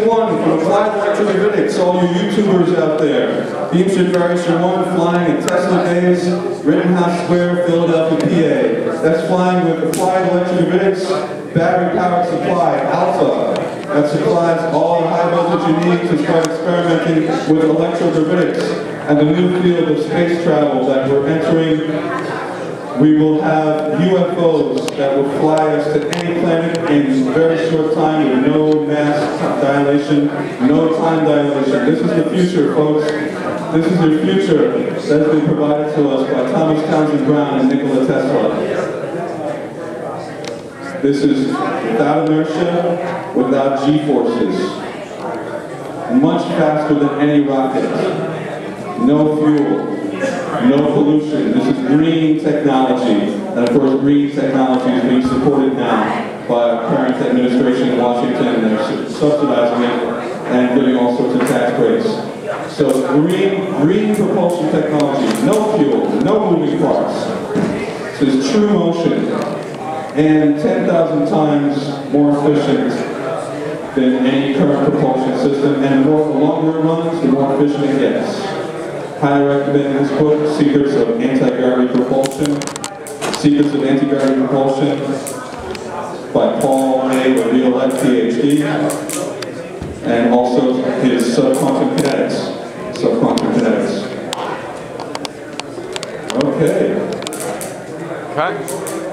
Variation 1 from Applied Electrogravitics, all you YouTubers out there. Beamship Variation 1 flying at TESLA DAYS, Rittenhouse Square, Philadelphia, PA. That's flying with Applied Electrogravitics, battery-powered supply, ALPHA. That supplies all the high voltage you need to start experimenting with electrogravitics and the new field of space travel that we're entering. We will have UFOs that will fly us to any planet in a very short time with no mass dilation, no time dilation. This is the future, folks. This is the future that's been provided to us by Thomas Townsend Brown and Nikola Tesla. This is without inertia, without G-forces. Much faster than any rocket. No fuel. No pollution. This is green technology. And of course, green technology is being supported now by our current administration in Washington. They're subsidizing it and giving all sorts of tax breaks. So green propulsion technology, no fuel, no moving parts. This is true motion and 10,000 times more efficient than any current propulsion system. And the longer it runs, the more efficient it gets. Highly recommend this book, Secrets of Anti-Gravity Propulsion. Secrets of Anti-Gravity Propulsion by Paul PhD. And also his Subquantum Kinetics. Subquantum Kinetics. Okay. Okay.